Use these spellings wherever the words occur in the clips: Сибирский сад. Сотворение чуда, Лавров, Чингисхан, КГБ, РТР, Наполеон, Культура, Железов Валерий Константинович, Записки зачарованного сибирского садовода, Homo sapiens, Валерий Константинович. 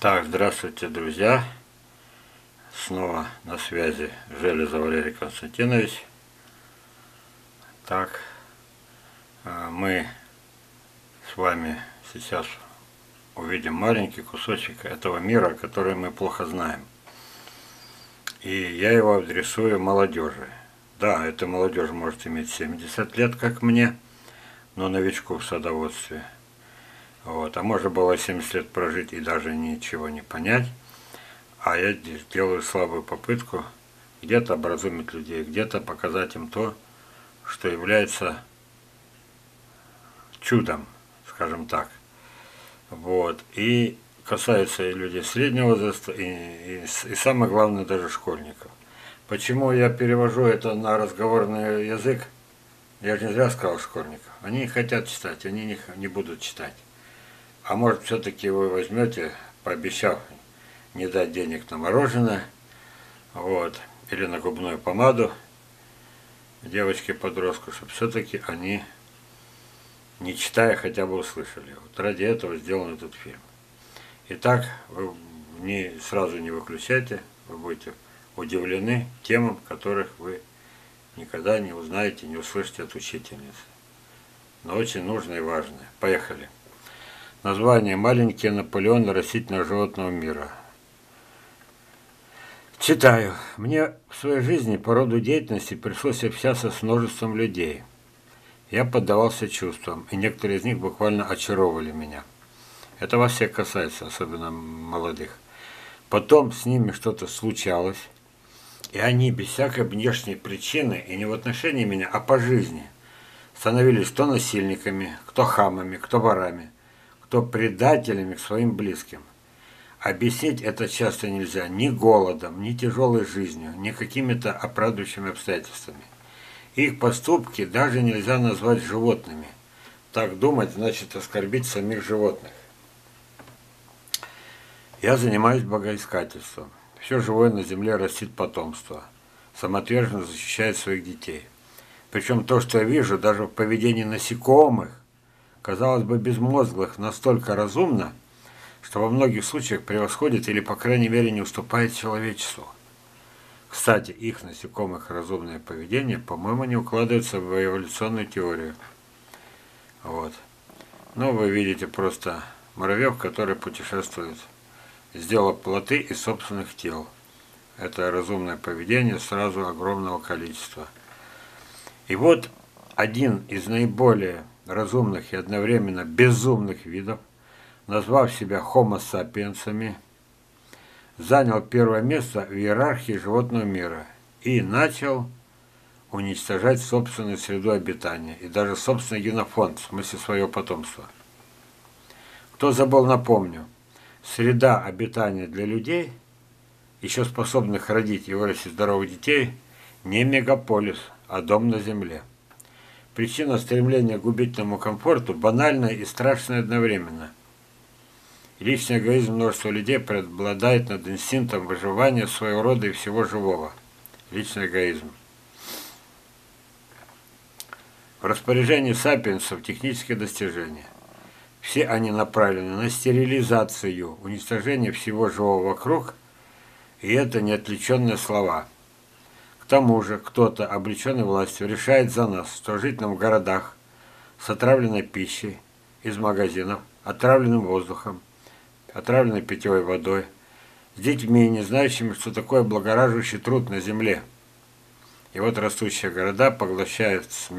Так, здравствуйте, друзья. Снова на связи Железов Валерий Константинович. Так, мы с вами сейчас увидим маленький кусочек этого мира, который мы плохо знаем. И я его адресую молодежи. Да, эта молодежь может иметь 70 лет, как мне, но новичку в садоводстве. Вот. А можно было 70 лет прожить и даже ничего не понять. А я здесь делаю слабую попытку где-то образумить людей, где-то показать им то, что является чудом, скажем так. Вот. И касается и людей среднего возраста, и самое главное, даже школьников. Почему я перевожу это на разговорный язык? Я же не зря сказал школьников. Они не хотят читать, они не будут читать. А может, все-таки вы возьмете, пообещав не дать денег на мороженое, вот, или на губную помаду девочке-подростку, чтобы все-таки они, не читая, хотя бы услышали. Вот ради этого сделан этот фильм. Итак, вы сразу не выключайте, вы будете удивлены темам, которых вы никогда не узнаете, не услышите от учительницы. Но очень нужно и важно. Поехали. Название: «Маленькие Наполеоны растительного животного мира». Читаю. Мне в своей жизни по роду деятельности пришлось общаться с множеством людей. Я поддавался чувствам, и некоторые из них буквально очаровывали меня. Это во всех касается, особенно молодых. Потом с ними что-то случалось, и они без всякой внешней причины, и не в отношении меня, а по жизни, становились то насильниками, кто хамами, кто ворами, кто предателями к своим близким. Объяснить это часто нельзя ни голодом, ни тяжелой жизнью, ни какими-то оправдывающими обстоятельствами. Их поступки даже нельзя назвать животными. Так думать значит оскорбить самих животных. Я занимаюсь богоискательством. Все живое на земле растит потомство. Самоотверженно защищает своих детей. Причем то, что я вижу, даже в поведении насекомых, казалось бы, безмозглых, настолько разумно, что во многих случаях превосходит или, по крайней мере, не уступает человечеству. Кстати, их насекомых разумное поведение, по-моему, не укладывается в эволюционную теорию. Вот. Ну, вы видите просто муравьев, который путешествует. Сделал плоты из собственных тел. Это разумное поведение сразу огромного количества. И вот один из наиболее разумных и одновременно безумных видов, назвав себя Homo sapiens'ами, занял первое место в иерархии животного мира и начал уничтожать собственную среду обитания и даже собственный генофонд, в смысле своего потомства. Кто забыл, напомню. Среда обитания для людей, еще способных родить и вырастить здоровых детей, не мегаполис, а дом на земле. Причина стремления к губительному комфорту банальная и страшная одновременно. Личный эгоизм множества людей преобладает над инстинктом выживания своего рода и всего живого. Личный эгоизм. В распоряжении сапиенсов технические достижения. Все они направлены на стерилизацию, уничтожение всего живого вокруг, и это неотвлеченные слова. К тому же кто-то, облеченный властью, решает за нас, что жить нам в городах с отравленной пищей из магазинов, отравленным воздухом, отравленной питьевой водой, с детьми, не знающими, что такое облагораживающий труд на земле. И вот растущие города поглощают с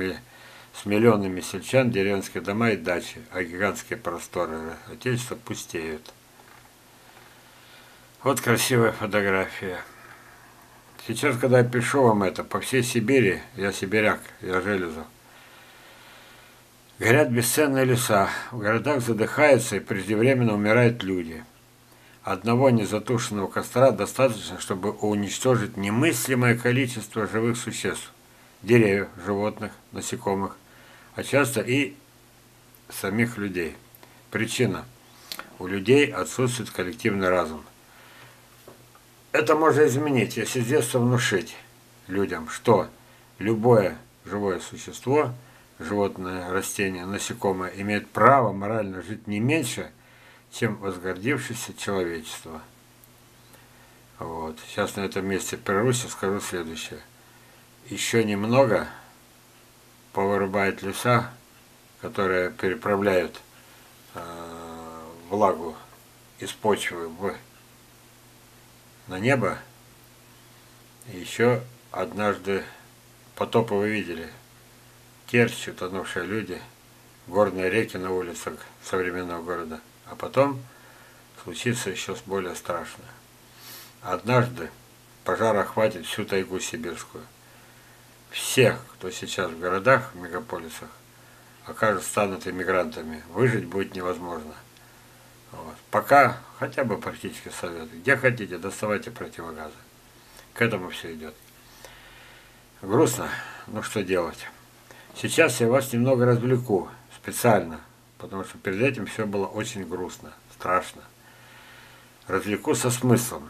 миллионами сельчан деревенские дома и дачи, а гигантские просторы отечества пустеют. Вот красивая фотография. Сейчас, когда я пишу вам это, по всей Сибири, я сибиряк, я Железов, горят бесценные леса, в городах задыхаются и преждевременно умирают люди. Одного незатушенного костра достаточно, чтобы уничтожить немыслимое количество живых существ, деревьев, животных, насекомых, а часто и самих людей. Причина: у людей отсутствует коллективный разум. Это можно изменить, если с детства внушить людям, что любое живое существо, животное, растение, насекомое имеет право морально жить не меньше, чем возгордившееся человечество. Вот. Сейчас на этом месте прервусь и скажу следующее. Еще немного повырубает леса, которые переправляют влагу из почвы на небо. И еще однажды потопы вы видели. Керчь, утонувшие люди, горные реки на улицах современного города. А потом случится еще более страшное. Однажды пожар охватит всю тайгу сибирскую. Все, кто сейчас в городах, в мегаполисах, станут иммигрантами. Выжить будет невозможно. Вот. Пока хотя бы практический совет. Где хотите, доставайте противогазы. К этому все идет. Грустно, но что делать. Сейчас я вас немного развлеку специально, потому что перед этим все было очень грустно, страшно. Развлеку со смыслом.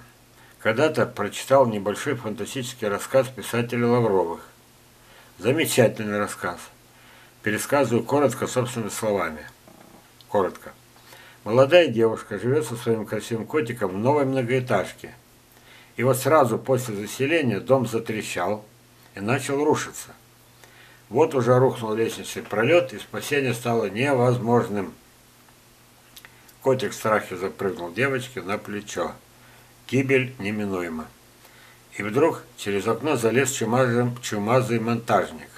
Когда-то прочитал небольшой фантастический рассказ писателя Лавровых. Замечательный рассказ. Пересказываю коротко собственными словами. Коротко. Молодая девушка живет со своим красивым котиком в новой многоэтажке. И вот сразу после заселения дом затрещал и начал рушиться. Вот уже рухнул лестничный пролет, и спасение стало невозможным. Котик в страхе запрыгнул девочке на плечо. Гибель неминуема. И вдруг через окно залез чумазый монтажник.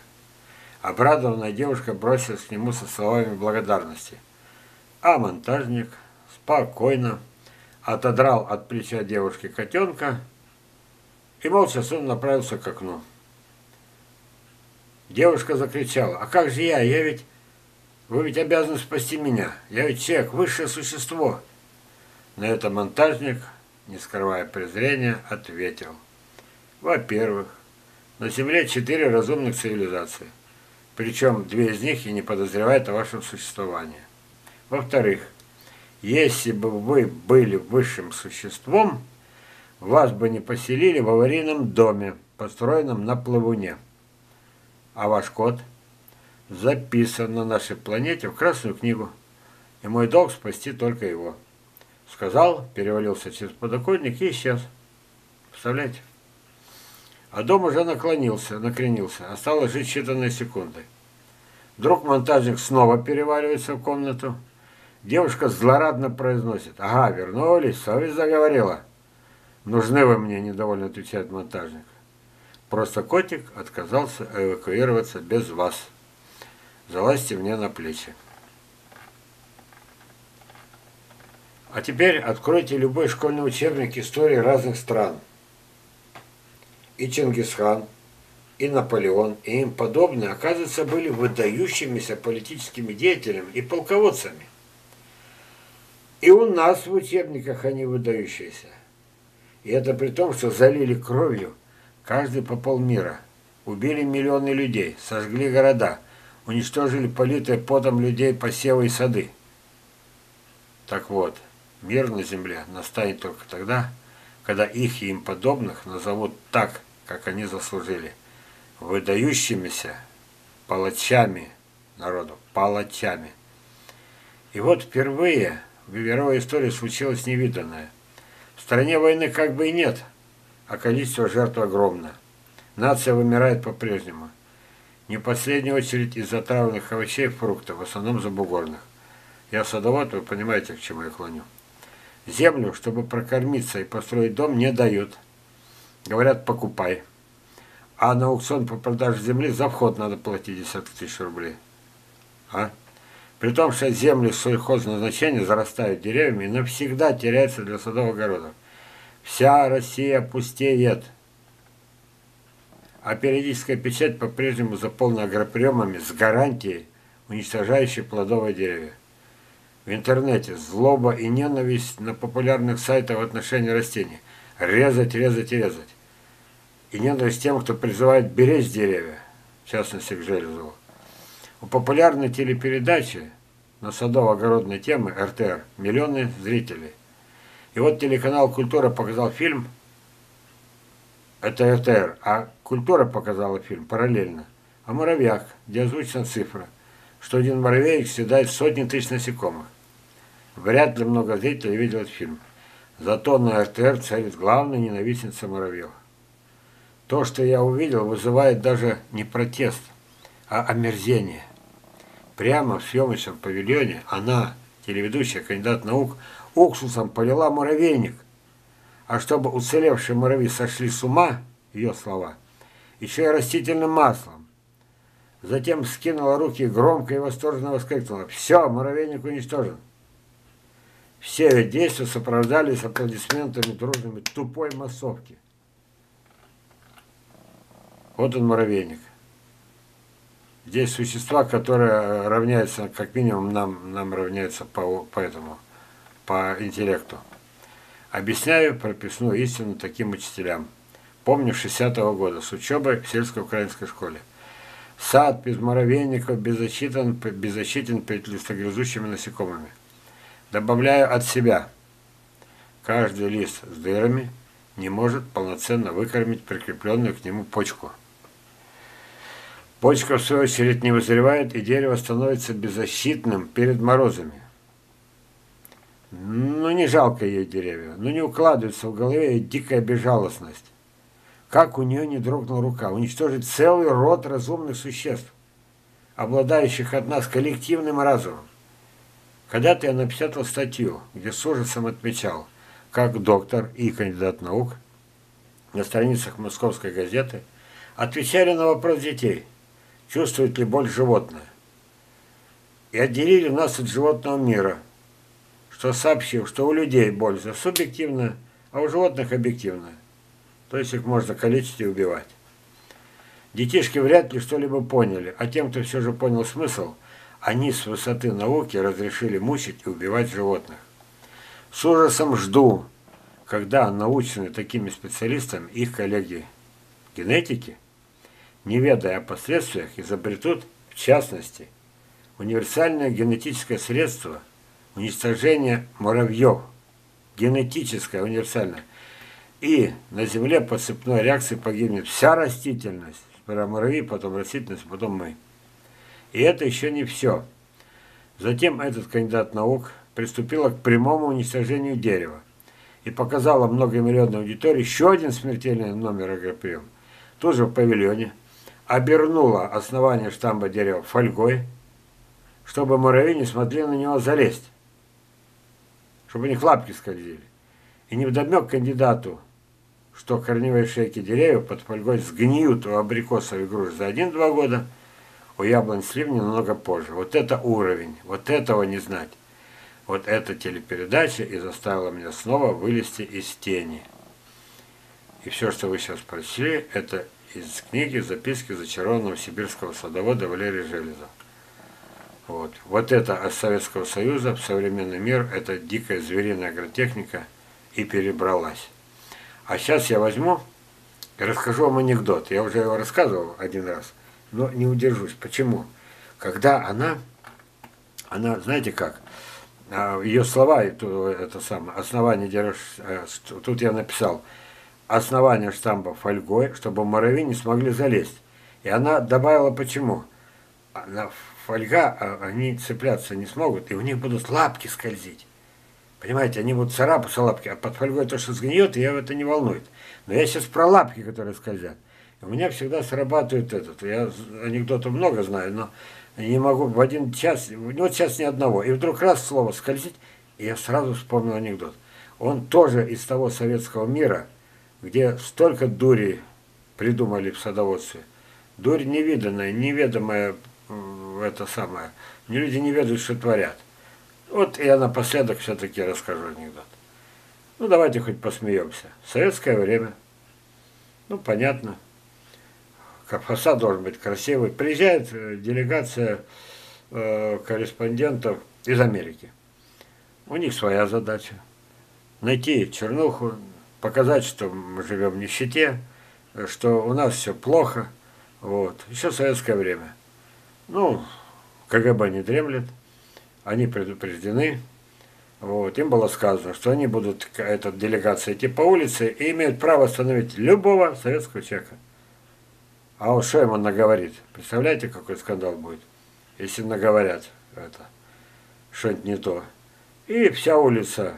Обрадованная девушка бросилась к нему со словами благодарности. А монтажник спокойно отодрал от плеча девушки котенка и молча сам направился к окну. Девушка закричала: «А как же я? Вы ведь обязаны спасти меня. Я ведь человек, высшее существо». На это монтажник, не скрывая презрения, ответил: «Во-первых, на Земле 4 разумных цивилизации, причем 2 из них и не подозревают о вашем существовании. Во-вторых, если бы вы были высшим существом, вас бы не поселили в аварийном доме, построенном на плавуне. А ваш кот записан на нашей планете в Красную книгу, и мой долг спасти только его». Сказал, перевалился через подоконник и исчез. Представляете? А дом уже накренился. Осталось жить считанные секунды. Вдруг монтажник снова переваливается в комнату. Девушка злорадно произносит: «Ага, вернулись, совесть заговорила». «Нужны вы мне», — недовольно отвечает монтажник. «Просто котик отказался эвакуироваться без вас. Залазьте мне на плечи». А теперь откройте любой школьный учебник истории разных стран. И Чингисхан, и Наполеон, и им подобные, оказывается, были выдающимися политическими деятелями и полководцами. И у нас в учебниках они выдающиеся. И это при том, что залили кровью каждый по полмира, убили миллионы людей, сожгли города, уничтожили политые потом людей посевы и сады. Так вот, мир на земле настанет только тогда, когда их и им подобных назовут так, как они заслужили, выдающимися палачами народу, палачами. И вот впервые в мировой истории случилось невиданное. В стране войны как бы и нет, а количество жертв огромно. Нация вымирает по-прежнему. Не в последнюю очередь из-за травленных овощей и фруктов, в основном забугорных. Я садовод, вы понимаете, к чему я клоню. Землю, чтобы прокормиться и построить дом, не дают. Говорят, покупай. А на аукцион по продаже земли за вход надо платить 10 000 рублей. А? При том, что земли сельхозназначения зарастают деревьями и навсегда теряются для садовых огородов. Вся Россия пустеет. А периодическая печать по-прежнему заполнена агроприемами с гарантией, уничтожающей плодовые деревья. В интернете злоба и ненависть на популярных сайтах в отношении растений. Резать, резать и резать. И ненависть тем, кто призывает беречь деревья, в частности к Железову. У популярной телепередачи на садово-огородной темы РТР миллионы зрителей. И вот телеканал «Культура» показал фильм, это РТР, а «Культура» показала фильм параллельно о муравьях, где озвучена цифра, что один муравей съедает сотни тысяч насекомых. Вряд ли много зрителей видел этот фильм. Зато на РТР царит главная ненавистница муравьев. То, что я увидел, вызывает даже не протест, а омерзение. Прямо в съемочном павильоне она, телеведущая, кандидат наук, уксусом полила муравейник. А чтобы уцелевшие муравьи сошли с ума, ее слова, еще и растительным маслом. Затем скинула руки громко и восторженно воскликнула: «Все, муравейник уничтожен». Все ее действия сопровождались аплодисментами дружными тупой массовки. Вот он, муравейник. Здесь существа, которые равняются, как минимум, нам равняются по интеллекту. Объясняю прописную истину таким учителям. Помню, 60-го года, с учебой в сельско-украинской школе. Сад без муравейников беззащитен перед листогрызущими насекомыми. Добавляю от себя. Каждый лист с дырами не может полноценно выкормить прикрепленную к нему почку. Почка, в свою очередь, не вызревает, и дерево становится беззащитным перед морозами. Ну, не жалко ей деревья, ну, не укладывается в голове ее дикая безжалостность. Как у нее не дрогнула рука уничтожить целый род разумных существ, обладающих от нас коллективным разумом. Когда-то я написал статью, где с ужасом отмечал, как доктор и кандидат наук на страницах московской газеты отвечали на вопрос детей, чувствует ли боль животное, и отделили нас от животного мира, что сообщил, что у людей боль субъективна, а у животных объективна. То есть их можно калечить и убивать. Детишки вряд ли что-либо поняли, а тем, кто все же понял смысл, они с высоты науки разрешили мучить и убивать животных. С ужасом жду, когда наученные такими специалистами их коллеги-генетики, не ведая о последствиях, изобретут, в частности, универсальное генетическое средство уничтожения муравьев. Генетическое, универсальное. И на Земле по цепной реакции погибнет вся растительность. Сперва муравьи, потом растительность, потом мы. И это еще не все. Затем этот кандидат наук приступила к прямому уничтожению дерева и показала многомиллионной аудитории еще один смертельный номер агроприем. Тут же в павильоне обернула основание штамба дерева фольгой, чтобы муравьи не смогли на него залезть, чтобы у них лапки скользили. И невдомек кандидату, что корневые шейки деревьев под фольгой сгниют у абрикосов и груш за 1-2 года, у яблонь сливни немного позже. Вот это уровень, вот этого не знать. Вот эта телепередача и заставила меня снова вылезти из тени. И все, что вы сейчас прочли, это из книги «Записки зачарованного сибирского садовода» Валерия Железова. Вот. Вот это от Советского Союза в современный мир, это дикая звериная агротехника и перебралась. А сейчас я возьму и расскажу вам анекдот. Я уже его рассказывал один раз, но не удержусь. Почему? Когда она, знаете как, ее слова, это самое, основание дерева, тут я написал, основание штамба фольгой, чтобы муравьи не смогли залезть. И она добавила почему. Фольга, они цепляться не смогут, и у них будут лапки скользить. Понимаете, они будут царапаться лапки, а под фольгой то, что сгниет, ее это не волнует. Но я сейчас про лапки, которые скользят. У меня всегда срабатывает этот. Я анекдотов много знаю, но не могу в один час, вот сейчас ни одного. И вдруг раз слово «скользить», и я сразу вспомнил анекдот. Он тоже из того советского мира, где столько дури придумали в садоводстве. Дурь невиданная, неведомая, это самое. Люди не ведают, что творят. Вот я напоследок все-таки расскажу анекдот. Ну, давайте хоть посмеемся. В советское время, ну, понятно, фасад должен быть красивый. Приезжает делегация корреспондентов из Америки. У них своя задача. Найти чернуху, показать, что мы живем в нищете, что у нас все плохо. Вот. Еще в советское время. Ну, КГБ не дремлет. Они предупреждены, вот, им было сказано, что они будут, эта делегация, идти по улице и имеют право остановить любого советского человека. А вот что им наговорит? Представляете, какой скандал будет, если наговорят это, что-нибудь не то. И вся улица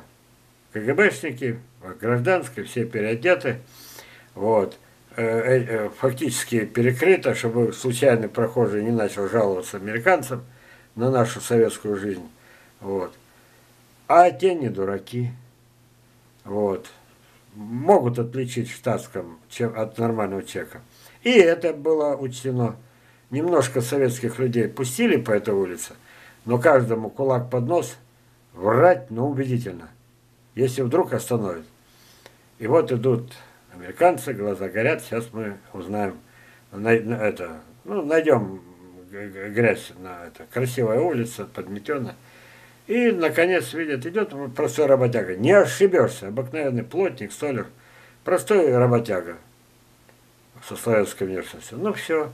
КГБшники, гражданские, все переодеты. Вот. Фактически перекрыто, чтобы случайный прохожий не начал жаловаться американцам на нашу советскую жизнь. Вот. А те не дураки. Вот. Могут отличить в штатском от нормального чека. И это было учтено. Немножко советских людей пустили по этой улице, но каждому кулак под нос, врать, но убедительно, если вдруг остановят. И вот идут американцы, глаза горят, сейчас мы узнаем, это, ну, найдем грязь, на это, красивая улица, подметенная. И, наконец, видят, идет простой работяга. Не ошибешься, обыкновенный плотник, столяр, простой работяга со славянской внешностью. Ну, все.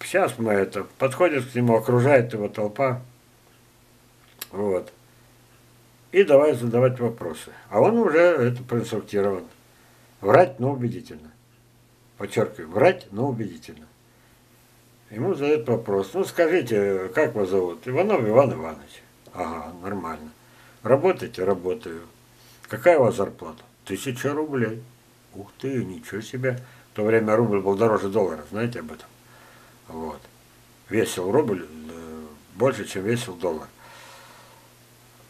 Сейчас мы это, подходит к нему, окружает его толпа, вот, и давай задавать вопросы. А он уже это проинструктирован. Врать, но убедительно. Подчеркиваю, врать, но убедительно. Ему задают вопрос, ну скажите, как вас зовут? Иванов Иван Иванович. Ага, нормально. Работаете? Работаю. Какая у вас зарплата? 1000 рублей. Ух ты, ничего себе. В то время рубль был дороже доллара, знаете об этом? Вот. Весил рубль больше, чем весил доллар.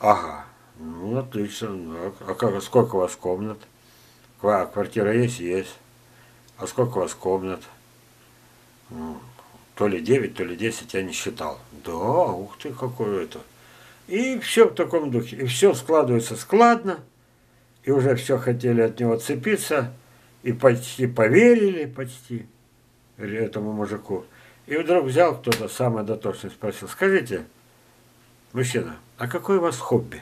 Ага, ну отлично. Ну, а как, сколько у вас комнат? Квартира есть? Есть. А сколько у вас комнат? Ну, то ли 9, то ли 10, я не считал. Да, ух ты, какое это. И все в таком духе. И все складывается складно. И уже все хотели от него отцепиться. И почти поверили, почти этому мужику. И вдруг взял кто-то, самый дотошный, спросил, скажите, мужчина, а какое у вас хобби?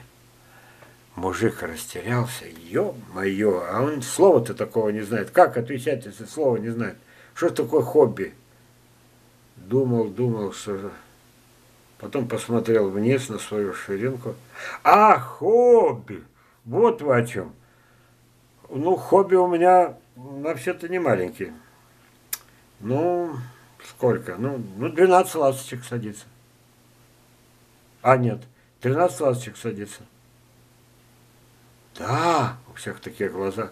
Мужик растерялся, ё-моё, а он слова-то такого не знает. Как отвечать, если слова не знает? Что такое хобби? Думал, думал, что... Потом посмотрел вниз на свою ширинку. А, хобби! Вот вы о чем. Ну, хобби у меня вообще-то не маленькие. Ну... Сколько? Ну 12 ласточек садится. А нет, 13 ласточек садится. Да, у всех такие глаза.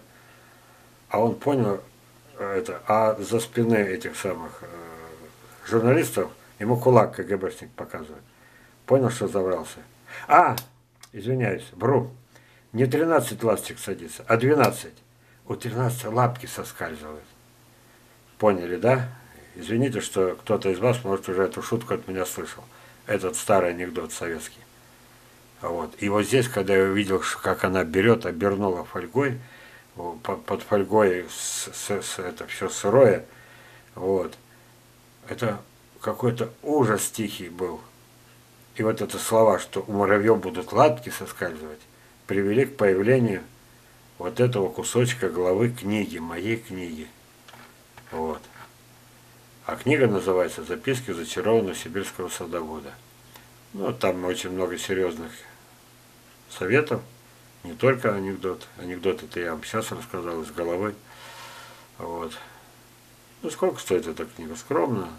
А он понял это, а за спины этих самых журналистов ему кулак КГБшник показывает. Понял, что забрался. А, извиняюсь, вру. Не 13 ласточек садится, а 12. У 13 лапки соскальзывают. Поняли, да? Извините, что кто-то из вас, может, уже эту шутку от меня слышал. Этот старый анекдот советский. Вот. И вот здесь, когда я увидел, как она берет, обернула фольгой, под фольгой это все сырое, вот. Это какой-то ужас тихий был. И вот эти слова, что у муравьев будут лапки соскальзывать, привели к появлению вот этого кусочка главы книги, моей книги. Вот. А книга называется «Записки зачарованного сибирского садовода». Ну, там очень много серьезных советов, не только анекдот. Анекдот это я вам сейчас рассказал из головы. Вот. Ну, сколько стоит эта книга? Скромно.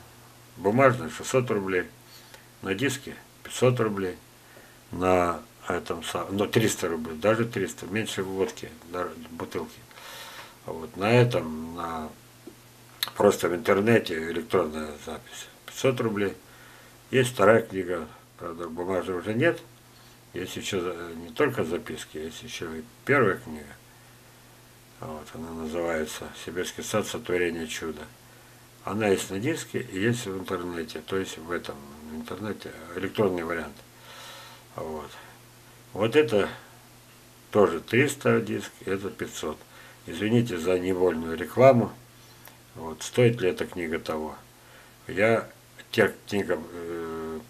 Бумажная 600 рублей, на диске 500 рублей, на этом, ну, 300 рублей, даже 300, меньше водки, бутылки. Вот, на этом, на... Просто в интернете электронная запись. 500 рублей. Есть вторая книга, правда, бумажной уже нет. Есть еще не только записки, есть еще и первая книга. Вот, она называется «Сибирский сад. Сотворение чуда». Она есть на диске и есть в интернете. То есть в этом интернете электронный вариант. Вот, вот это тоже 300 диск, это 500. Извините за невольную рекламу. Вот, стоит ли эта книга того? Я, те книга,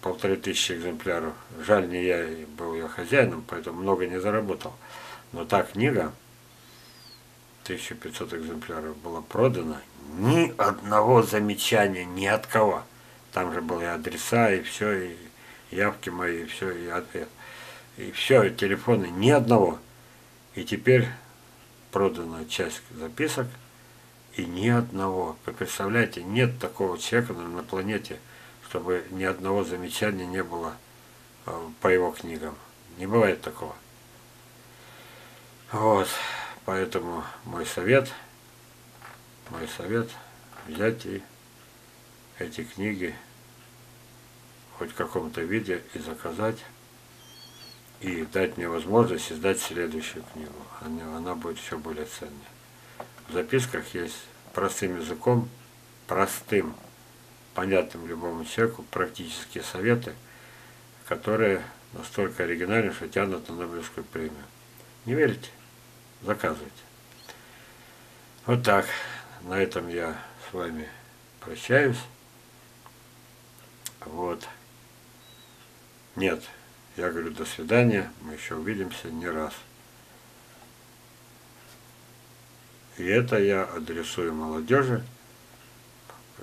1500 экземпляров, жаль, не я был ее хозяином, поэтому много не заработал. Но та книга, 1500 экземпляров, была продана, ни одного замечания, ни от кого. Там же были адреса, и все, и явки мои, и все, и ответ. И все, и телефоны, ни одного. И теперь продана часть записок. И ни одного. Вы представляете, нет такого человека на планете, чтобы ни одного замечания не было по его книгам. Не бывает такого. Вот. Поэтому мой совет взять и эти книги хоть в каком-то виде и заказать, и дать мне возможность издать следующую книгу. Она будет еще более ценной. В записках есть простым языком, простым, понятным любому человеку, практические советы, которые настолько оригинальны, что тянут на Нобелевскую премию. Не верите? Заказывайте. Вот так. На этом я с вами прощаюсь. Вот. Нет. Я говорю, до свидания, мы еще увидимся не раз. И это я адресую молодежи,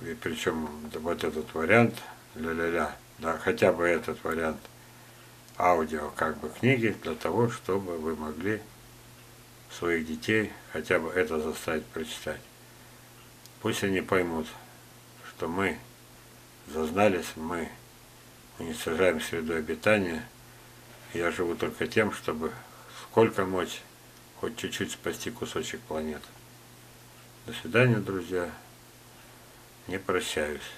и причем вот этот вариант, да, хотя бы этот вариант аудио, как бы книги, для того, чтобы вы могли своих детей хотя бы это заставить прочитать. Пусть они поймут, что мы зазнались, мы уничтожаем среду обитания. Я живу только тем, чтобы сколько мочь, хоть чуть-чуть спасти кусочек планеты. До свидания, друзья. Не прощаюсь.